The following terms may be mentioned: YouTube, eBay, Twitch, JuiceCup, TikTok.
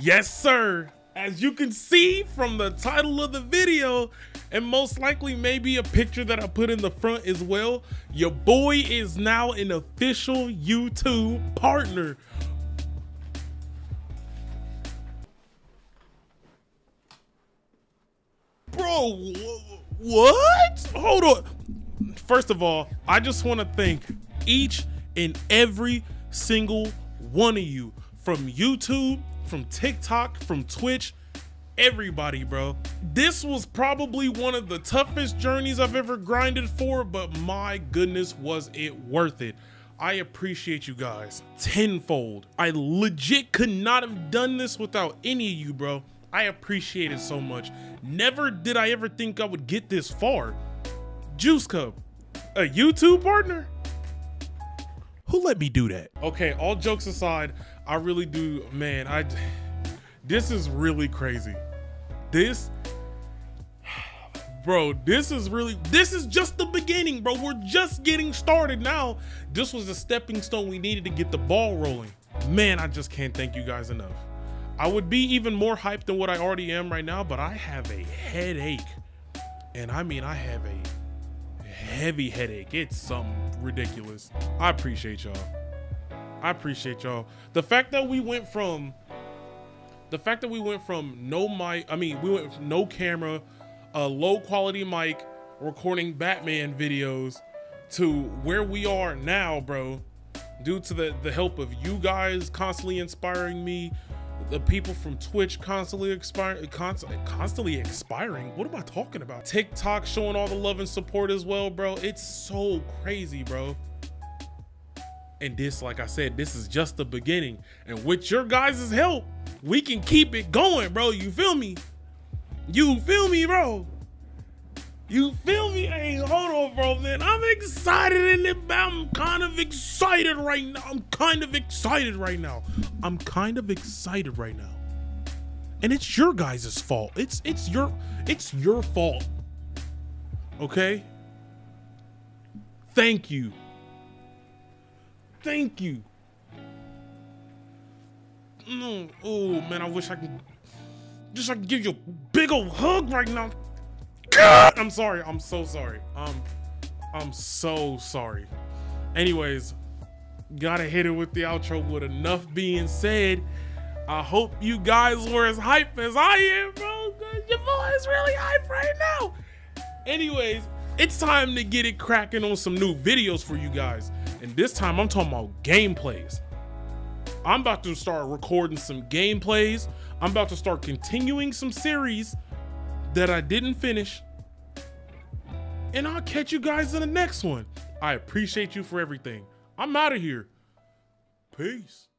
Yes, sir. As you can see from the title of the video, and most likely maybe a picture that I put in the front as well, your boy is now an official YouTube partner. Bro, what? Hold on. First of all, I just want to thank each and every single one of you, from YouTube, from TikTok, from Twitch, everybody, bro. This was probably one of the toughest journeys I've ever grinded for, but my goodness, was it worth it. I appreciate you guys tenfold. I legit could not have done this without any of you, bro. I appreciate it so much. Never did I ever think I would get this far. JuiceCup, a YouTube partner? Who let me do that? Okay, all jokes aside, I really do, man, this is really crazy. This is just the beginning, bro. We're just getting started now. This was a stepping stone we needed to get the ball rolling. Man, I just can't thank you guys enough. I would be even more hyped than what I already am right now, but I have a headache. And I mean, I have a heavy headache. It's something ridiculous. I appreciate y'all. I appreciate y'all. The fact that we went from we went from no camera, a low quality mic, recording Batman videos, to where we are now, bro, due to the help of you guys constantly inspiring me, the people from Twitch constantly expiring. What am I talking about? TikTok showing all the love and support as well, bro. It's so crazy, bro. And this, like I said, this is just the beginning. And with your guys' help, we can keep it going, bro. You feel me? You feel me, bro? You feel me? Hey, hold on, bro, man. I'm excited I'm kind of excited right now. And it's your guys' fault. It's your fault. Okay? Thank you. Thank you. Oh man, I wish I could give you a big old hug right now. God! I'm sorry. I'm so sorry. I'm so sorry. Anyways, gotta hit it with the outro. With enough being said, I hope you guys were as hype as I am, bro. Your boy is really hype right now. Anyways, it's time to get it cracking on some new videos for you guys. And this time I'm talking about gameplays. I'm about to start recording some gameplays. I'm about to start continuing some series that I didn't finish. And I'll catch you guys in the next one. I appreciate you for everything. I'm out of here. Peace.